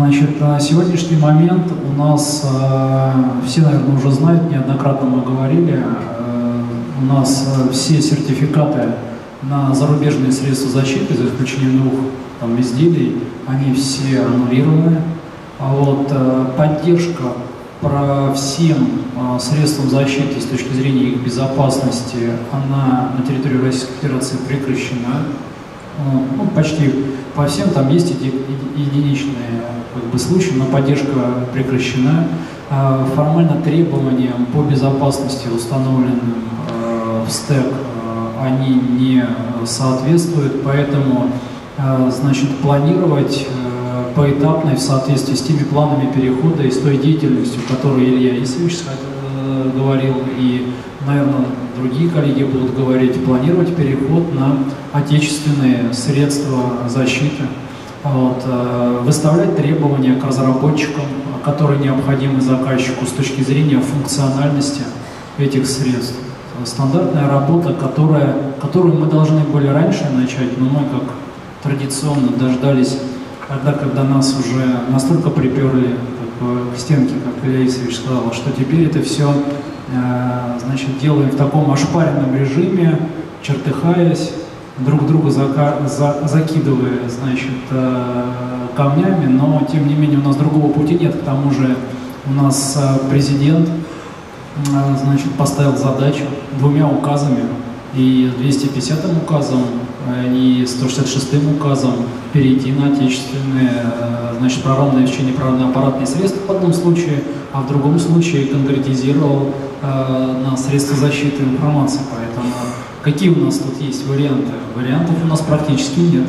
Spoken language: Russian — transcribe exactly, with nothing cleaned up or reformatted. Значит, на сегодняшний момент у нас, все, наверное, уже знают, неоднократно мы говорили, у нас все сертификаты на зарубежные средства защиты, за исключением двух там, изделий, они все аннулированы. А вот поддержка по всем средствам защиты с точки зрения их безопасности, она на территории Российской Федерации прекращена. Ну, почти по всем там есть еди единичные как бы, случаи, но поддержка прекращена. Формально требованиям по безопасности, установленным в стэк, они не соответствуют, поэтому значит, планировать поэтапно в соответствии с теми планами перехода и с той деятельностью, о которой Илья Есимович говорил, и, наверное, другие коллеги будут говорить, планировать переход на отечественные средства защиты, вот, выставлять требования к разработчикам, которые необходимы заказчику с точки зрения функциональности этих средств. Стандартная работа, которая, которую мы должны были раньше начать, но мы, как традиционно, дождались тогда, когда нас уже настолько приперли к стенке, как Илья Есимович сказал, что теперь это все значит, делаем в таком ошпаренном режиме, чертыхаясь, друг друга зака за закидывая значит, камнями, но тем не менее у нас другого пути нет. К тому же у нас президент значит, поставил задачу двумя указами, и двести пятидесятым указом, и сто шестьдесят шестым указом перейти на отечественные значит, программные вещения, программно-аппаратные средства в одном случае, а в другом случае конкретизировал э, на средства защиты информации. Поэтому какие у нас тут есть варианты? Вариантов у нас практически нет.